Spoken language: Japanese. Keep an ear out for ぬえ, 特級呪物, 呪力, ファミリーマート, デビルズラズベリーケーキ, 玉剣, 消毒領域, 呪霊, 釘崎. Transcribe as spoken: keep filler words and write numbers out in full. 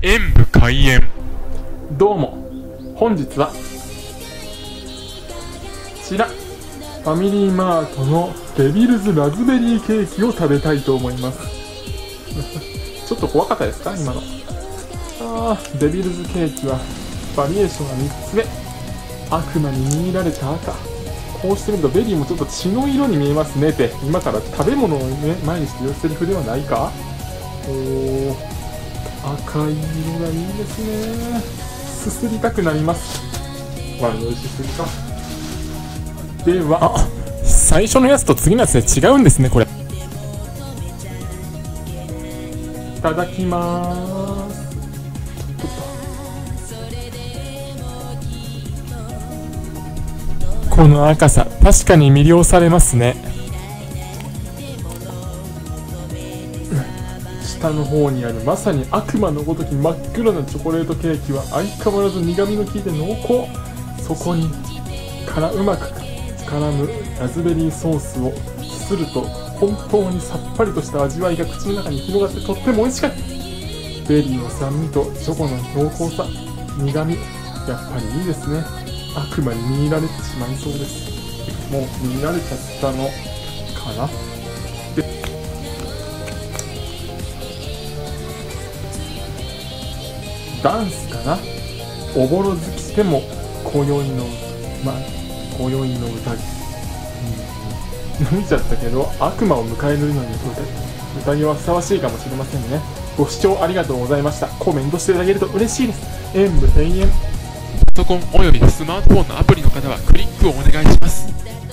演武開演。どうも、本日はこちらファミリーマートのデビルズラズベリーケーキを食べたいと思いますちょっと怖かったですか今の。あー、デビルズケーキはバリエーションがみっつめ、悪魔に握られた赤。こうしてみるとベリーもちょっと血の色に見えますねって、今から食べ物を、ね、前にして言うセリフではないか。おー、赤い色がいいですね。すすりたくなります。わ、美味しすぎか。では最初のやつと次のやつで違うんですねこれ。いただきまーす。この赤さ、確かに魅了されますね。下の方にあるまさに悪魔のごとき真っ黒なチョコレートケーキは相変わらず苦みの効いて濃厚。そこにからうまく絡むラズベリーソースをきすると本当にさっぱりとした味わいが口の中に広がってとっても美味しかった。ベリーの酸味とチョコの濃厚さ、苦み、やっぱりいいですね。悪魔に握られてしまいそうです。もう握られちゃったのかな。でダンスかな。おぼろずきでも今宵のまあ今宵の歌、うん、伸びちゃったけど悪魔を迎えるのに宴はふさわしいかもしれませんね。ご視聴ありがとうございました。コメントしていただけると嬉しいです。演武永遠。パソコンおよびスマートフォンのアプリの方はクリックをお願いします。